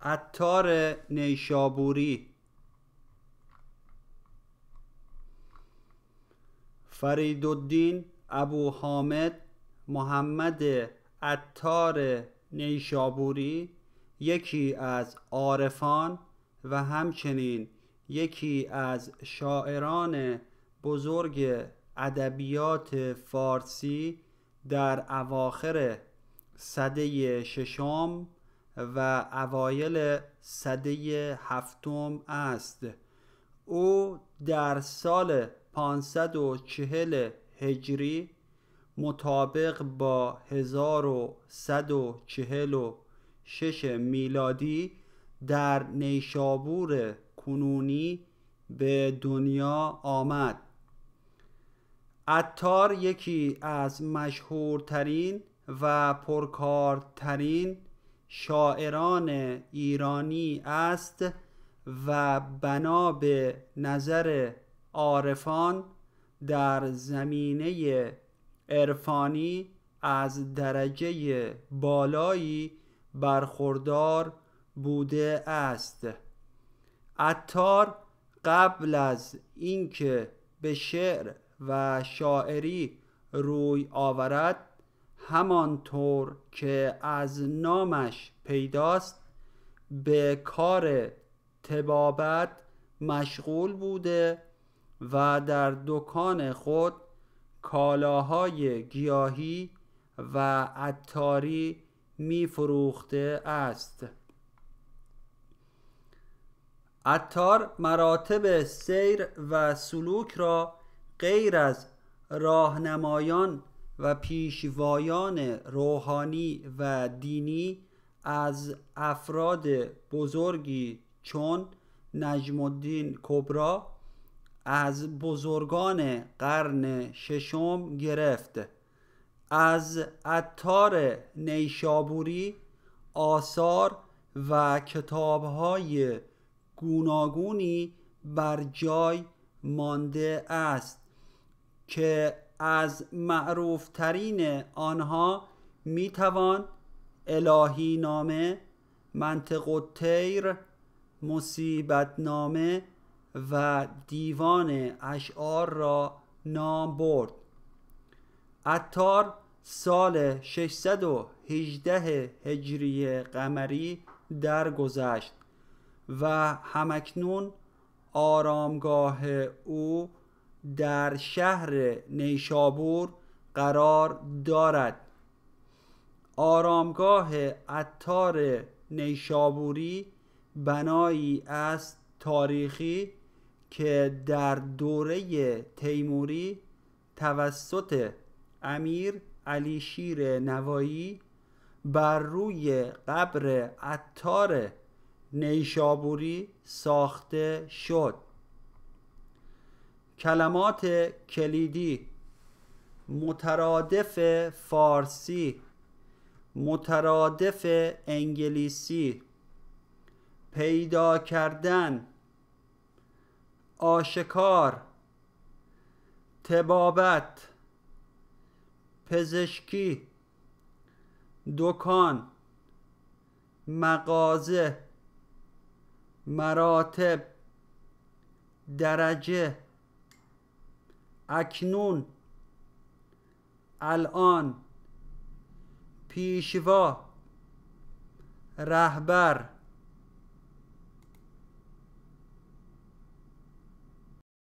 عطار نیشابوری، فریدالدین ابو حامد محمد عطار نیشابوری یکی از عارفان و همچنین یکی از شاعران بزرگ ادبیات فارسی در اواخر سده ششم و اوایل سده هفتم است. او در سال 540 هجری مطابق با 1146 میلادی در نیشابور کنونی به دنیا آمد. عطار یکی از مشهورترین و پرکارترین شاعران ایرانی است و بنا به نظر عارفان در زمینه عرفانی از درجه بالایی برخوردار بوده است. عطار قبل از اینکه به شعر و شاعری روی آورد، همانطور که از نامش پیداست، به کار طبابت مشغول بوده و در دکان خود کالاهای گیاهی و عطاری میفروخته است. عطار مراتب سیر و سلوک را غیر از راهنمایان و پیشوایان روحانی و دینی از افراد بزرگی چون نجم الدین کوبرا از بزرگان قرن ششم گرفت. از عطار نیشابوری آثار و کتاب‌های گوناگونی بر جای مانده است که از معروفترین آنها میتوان الهی نامه، منطق الطیر، مصیبت نامه و دیوان اشعار را نام برد. عطار سال 618 هجری قمری درگذشت و همکنون آرامگاه او در شهر نیشابور قرار دارد. آرامگاه عطار نیشابوری بنایی است تاریخی که در دوره تیموری توسط امیر علی شیر نوایی بر روی قبر عطار نیشابوری ساخته شد. کلمات کلیدی: مترادف فارسی، مترادف انگلیسی، پیدا کردن، آشکار، طبابت، پزشکی، دکان، مغازه، مراتب، درجه، اکنون، الان، پیشوا، رهبر.